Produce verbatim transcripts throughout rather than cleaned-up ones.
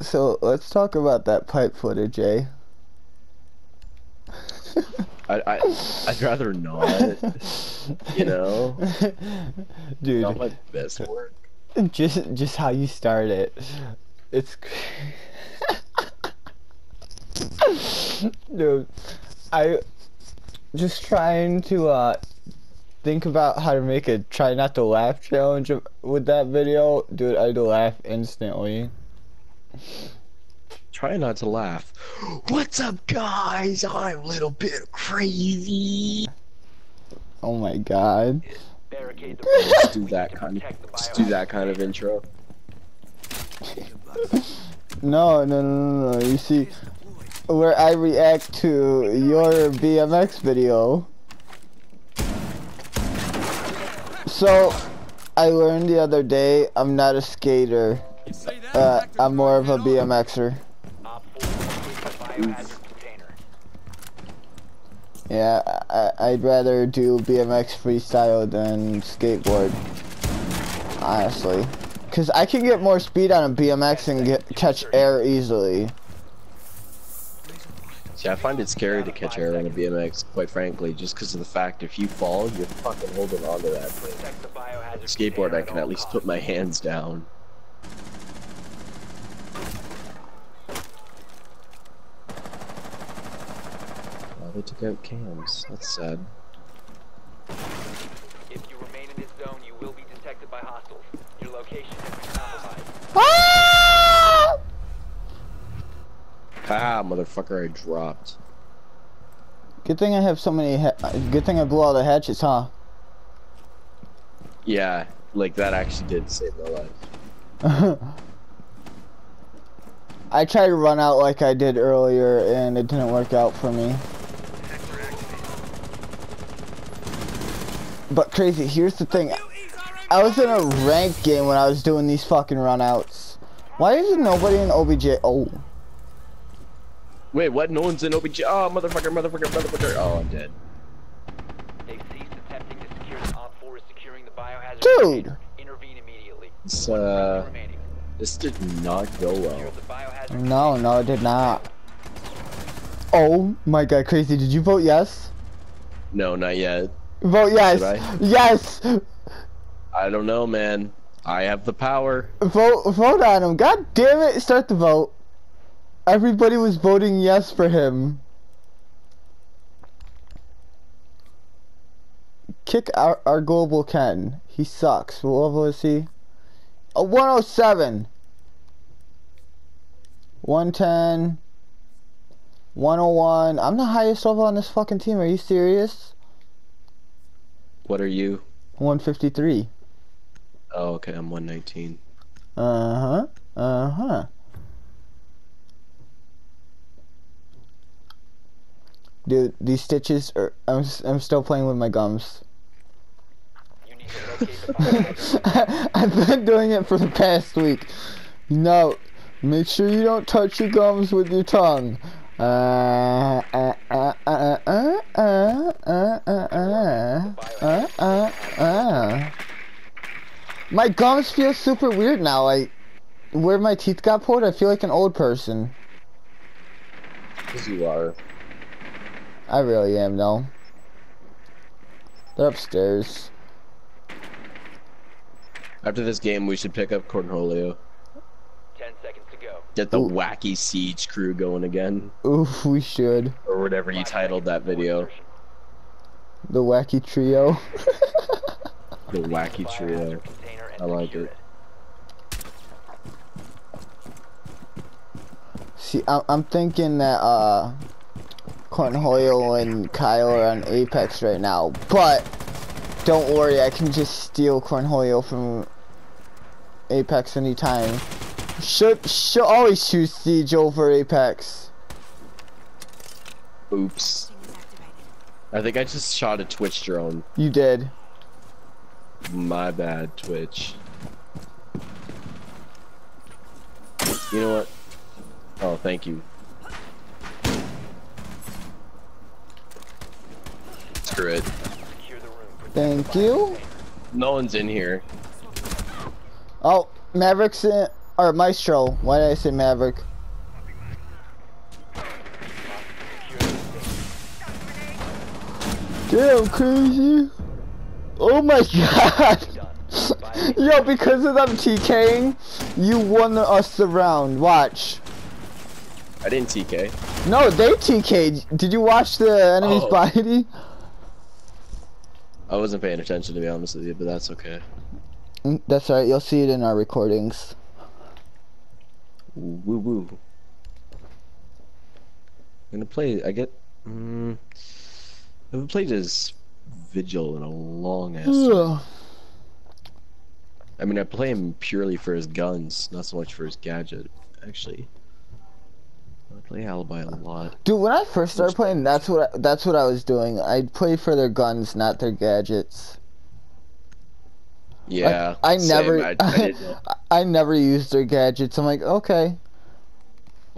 So let's talk about that pipe footage, eh? I, I I'd rather not. You know, dude. Not my best work. Just just how you start it. It's. Dude, I just trying to uh think about how to make a try not to laugh challenge with that video. Dude, I'd laugh instantly. Try not to laugh. What's up, guys? I'm a little bit crazy. Oh my god. Let's do that kind of, let's do that kind of intro. No, no, no, no, no. You see, where I react to your B M X video. So, I learned the other day I'm not a skater. Uh, I'm more of a B M Xer. Yeah, I, I'd rather do B M X freestyle than skateboard, honestly. Cause I can get more speed on a B M X and get, catch air easily. See, I find it scary to catch air on a B M X, quite frankly, just because of the fact if you fall, you're fucking holding onto that thing. Skateboard, I can at least put my hands down. They took out cams. That's sad. If you remain in this zone, you will be detected by hostiles. Your location has been compromised. Ah! Ah, motherfucker! I dropped. Good thing I have so many. Ha Good thing I blew all the hatchets, huh? Yeah, like that actually did save my life. I tried to run out like I did earlier, and it didn't work out for me. But crazy, here's the thing. I was in a ranked game when I was doing these fucking runouts. Why isn't nobody in O B J? Oh. Wait, what? No one's in O B J? Oh, motherfucker, motherfucker, motherfucker. Oh, I'm dead. They ceased attempting to secure the op four is securing the biohazard. Dude! Intervene immediately. This, uh, this did not go well. No, no, it did not. Oh my god, Crazy, did you vote yes? No, not yet. Vote yes. I? Yes. I don't know, man. I have the power. Vote, vote on him. God damn it! Start the vote. Everybody was voting yes for him. Kick our our global Ken. He sucks. What level is he? A one oh seven. one ten. one oh one. I'm the highest level on this fucking team. Are you serious? What are you? one fifty-three. Oh, okay, I'm one nineteen. Uh-huh, uh-huh. Dude, these stitches are... I'm, I'm still playing with my gums. You need to locate the biohazard. I've been doing it for the past week. No, make sure you don't touch your gums with your tongue. Uh, uh, uh, uh, uh, uh, uh, uh, uh, uh, uh, uh. My gums feel super weird now. I, where my teeth got pulled, I feel like an old person. Cause you are. I really am, though. They're upstairs. After this game, we should pick up Cornholio. Get the Ooh. Wacky siege crew going again. Oof, we should. Or whatever you titled that video. The wacky trio. The wacky trio. I like it. See, I'm, I'm thinking that uh, Cornholio and Kyle are on Apex right now, but don't worry, I can just steal Cornholio from Apex anytime. Should, should always choose Siege over Apex. Oops. I think I just shot a Twitch drone. You did. My bad, Twitch. You know what? Oh, thank you. Screw it. Thank you. No one's in here. Oh, Maverick's in. Or Maestro. Why did I say Maverick? Damn, Crazy. Oh my god. Yo, because of them TKing, you won us the round. Watch. I didn't T K. No, they T K'd. Did you watch the enemy's oh. body? I wasn't paying attention, to be honest with you, but that's okay. That's alright, you'll see it in our recordings. Woo woo. I'm gonna play, I get... Um, I haven't played as Vigil in a long ass time. I mean, I play him purely for his guns, not so much for his gadget, actually. I play Alibi a lot. Dude, when I first started Which playing, that's what I, that's what I was doing. I played for their guns, not their gadgets. Yeah. I, I never, I, I, I, I never used their gadgets. I'm like, okay.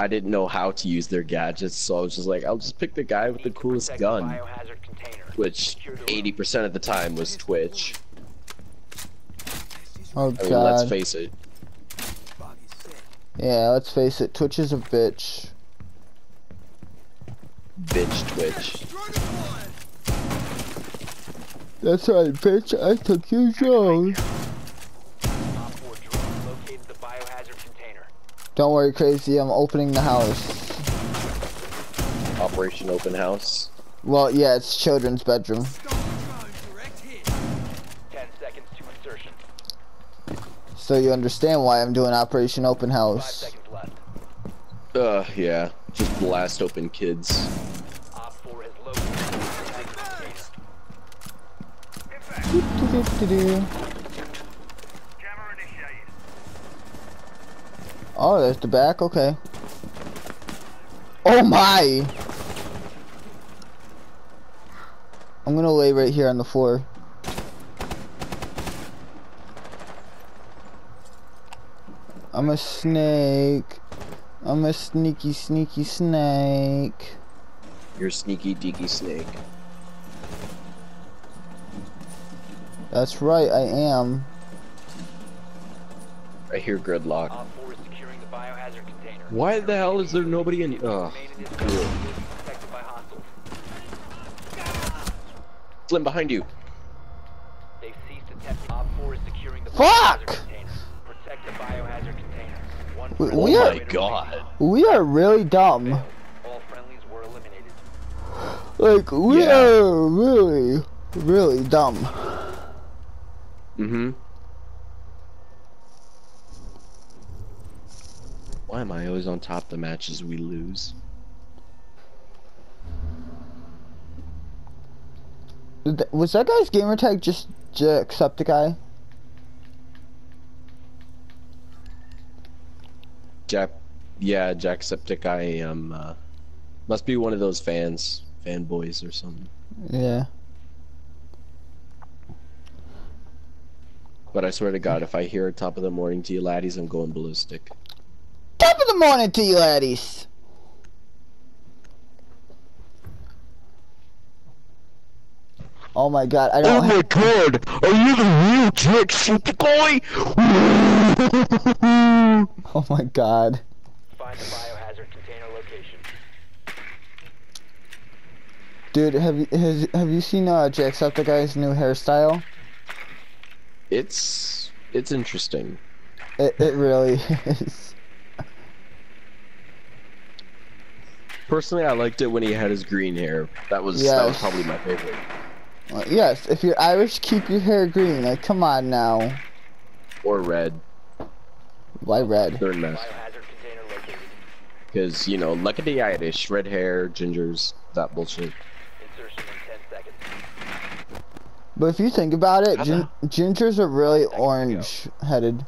I didn't know how to use their gadgets, so I was just like, I'll just pick the guy with the coolest gun, which eighty percent of the time was Twitch. Oh god. I mean, let's face it. Yeah, let's face it. Twitch is a bitch. Bitch Twitch. That's right, bitch. I took your drone. Don't worry, Crazy. I'm opening the house. Operation Open House. Well, yeah, it's children's bedroom. So you understand why I'm doing Operation Open House. Uh, yeah, just blast open kids. Do, do, do, do, do. Oh, there's the back. Okay. Oh my! I'm gonna lay right here on the floor. I'm a snake. I'm a sneaky, sneaky snake. You're a sneaky, deaky snake. That's right, I am. I hear Gridlock. Uh, Why the hell is there nobody in? Oh. Slim, behind you. They've ceased attempting. Op four is securing the biohazard container. Protect the biohazard container. One we, we oh are, my god. We are really dumb. All friendlies were eliminated. Like, we yeah. are really, really dumb. Mm-hmm. Why am I always on top of the matches we lose? Was that guy's gamertag just Jacksepticeye? Jack, yeah, Jacksepticeye. Um, uh, must be one of those fans, fanboys or something. Yeah. But I swear to God, if I hear "Top of the Morning to you, laddies," I'm going ballistic. Top of the morning to you, laddies. Oh my god, I don't Oh my god, are you the real Jacksepticeye? Oh my god. Find the biohazard container location. Dude, have you, has, have you seen uh, Jacksepticeye's new hairstyle? It's... it's interesting. It, it really is. Personally, I liked it when he had his green hair. That was, yes. that was probably my favorite. Well, yes, if you're Irish, keep your hair green. Like, come on now. Or red. Why red? They're a mess. Because, you know, look at the Irish. Red hair, gingers, that bullshit. Insertion in ten seconds. But if you think about it, gin gingers are really orange-headed.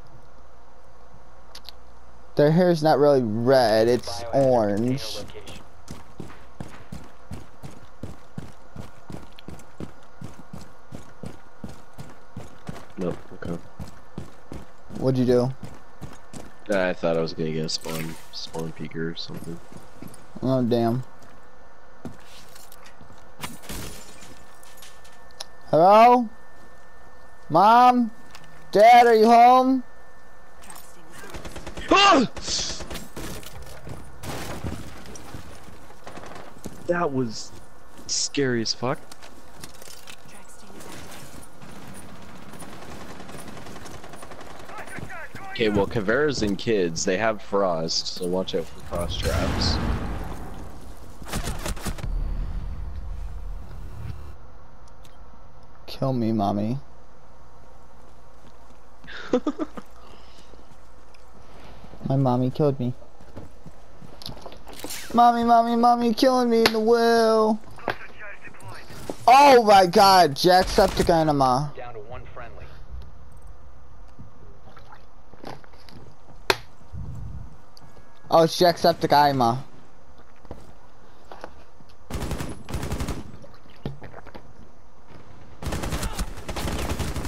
Their hair's not really red, it's orange. Nope, okay. What'd you do? I thought I was gonna get a spawn, spawn peeker or something. Oh, damn. Hello? Mom? Dad, are you home? Ah! That was scary as fuck. Okay, well, Caveras and kids, they have frost, so watch out for frost traps. Kill me, mommy. My mommy killed me. Mommy, mommy, mommy killing me in the wheel. Oh my god, Jacksepticeye anima. Down to one friendly. Oh, it's Jacksepticeye ma.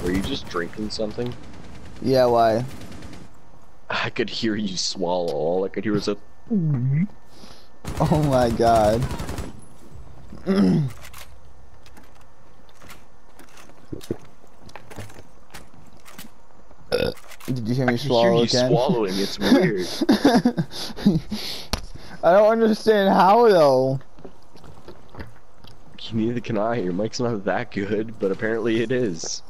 Were you just drinking something? Yeah, why? I could hear you swallow. All I could hear was a. Mm-hmm. Oh my god. Did you hear me I swallow hear you again? Swallowing, it's weird. I don't understand how though. Neither can I. Your mic's not that good, but apparently it is.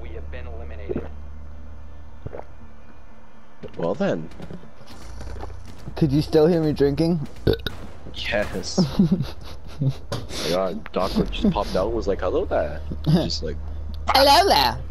We have been eliminated. Well then. Could you still hear me drinking? Yes. Oh my god, Doc just popped out and was like, hello there. Just like, hello there.